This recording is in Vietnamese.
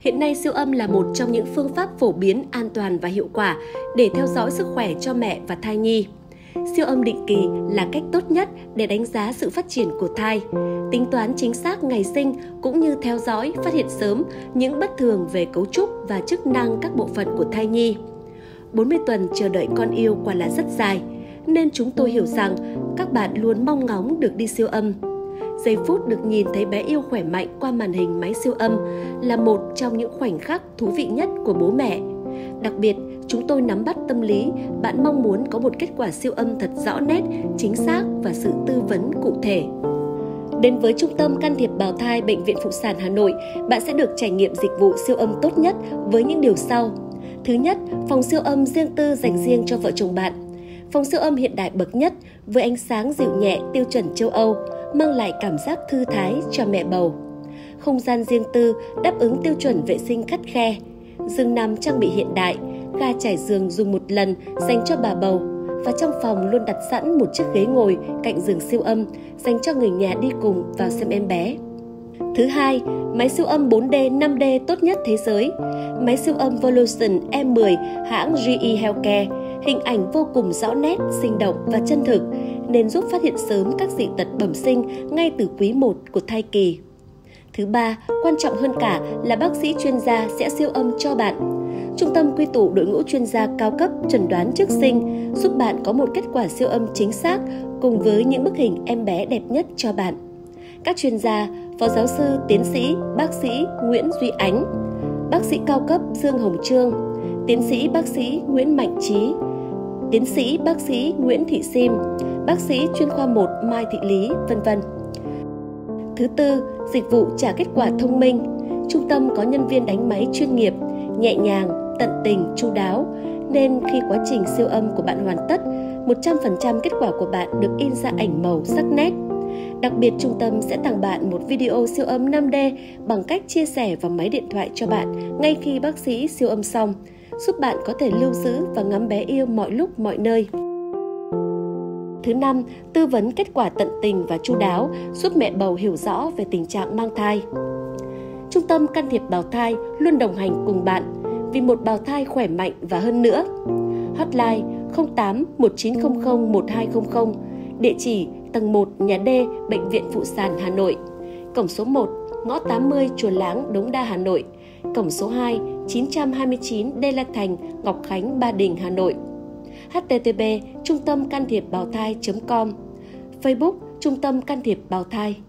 Hiện nay siêu âm là một trong những phương pháp phổ biến, an toàn và hiệu quả để theo dõi sức khỏe cho mẹ và thai nhi. Siêu âm định kỳ là cách tốt nhất để đánh giá sự phát triển của thai, tính toán chính xác ngày sinh cũng như theo dõi, phát hiện sớm những bất thường về cấu trúc và chức năng các bộ phận của thai nhi. 40 tuần chờ đợi con yêu quả là rất dài, nên chúng tôi hiểu rằng các bạn luôn mong ngóng được đi siêu âm. Giây phút được nhìn thấy bé yêu khỏe mạnh qua màn hình máy siêu âm là một trong những khoảnh khắc thú vị nhất của bố mẹ. Đặc biệt, chúng tôi nắm bắt tâm lý bạn mong muốn có một kết quả siêu âm thật rõ nét, chính xác và sự tư vấn cụ thể. Đến với Trung tâm Can thiệp Bào thai Bệnh viện Phụ sản Hà Nội, bạn sẽ được trải nghiệm dịch vụ siêu âm tốt nhất với những điều sau. Thứ nhất, phòng siêu âm riêng tư dành riêng cho vợ chồng bạn. Phòng siêu âm hiện đại bậc nhất với ánh sáng dịu nhẹ tiêu chuẩn châu Âu, mang lại cảm giác thư thái cho mẹ bầu. Không gian riêng tư đáp ứng tiêu chuẩn vệ sinh khắt khe. Giường nằm trang bị hiện đại, ga trải giường dùng một lần dành cho bà bầu, và trong phòng luôn đặt sẵn một chiếc ghế ngồi cạnh giường siêu âm dành cho người nhà đi cùng vào xem em bé. Thứ hai, máy siêu âm 4D, 5D tốt nhất thế giới. Máy siêu âm Voluson E10 hãng GE Healthcare, hình ảnh vô cùng rõ nét, sinh động và chân thực, nên giúp phát hiện sớm các dị tật bẩm sinh ngay từ quý 1 của thai kỳ. Thứ ba, quan trọng hơn cả là bác sĩ chuyên gia sẽ siêu âm cho bạn. Trung tâm quy tụ đội ngũ chuyên gia cao cấp chẩn đoán trước sinh, giúp bạn có một kết quả siêu âm chính xác cùng với những bức hình em bé đẹp nhất cho bạn. Các chuyên gia, Phó giáo sư, tiến sĩ, bác sĩ Nguyễn Duy Ánh, bác sĩ cao cấp Dương Hồng Trương, tiến sĩ bác sĩ Nguyễn Mạnh Trí, tiến sĩ bác sĩ Nguyễn Thị Sim, bác sĩ chuyên khoa 1 Mai Thị Lý, vân vân. Thứ tư, dịch vụ trả kết quả thông minh. Trung tâm có nhân viên đánh máy chuyên nghiệp, nhẹ nhàng, tận tình, chu đáo, nên khi quá trình siêu âm của bạn hoàn tất, 100% kết quả của bạn được in ra ảnh màu sắc nét. Đặc biệt, trung tâm sẽ tặng bạn một video siêu âm 5D bằng cách chia sẻ vào máy điện thoại cho bạn ngay khi bác sĩ siêu âm xong, giúp bạn có thể lưu giữ và ngắm bé yêu mọi lúc, mọi nơi. Thứ năm, tư vấn kết quả tận tình và chu đáo, giúp mẹ bầu hiểu rõ về tình trạng mang thai. Trung tâm Can thiệp Bào thai luôn đồng hành cùng bạn vì một bào thai khỏe mạnh và hơn nữa. Hotline 08 1900 1200, địa chỉ tầng 1 nhà D, Bệnh viện Phụ sản Hà Nội, cổng số 1, ngõ 80 Chùa Láng, Đống Đa, Hà Nội, cổng số 2, 929 D La Thành, Ngọc Khánh, Ba Đình, Hà Nội. http://trung tâm can thiệp bào thai.com. Facebook: Trung tâm Can thiệp Bào thai.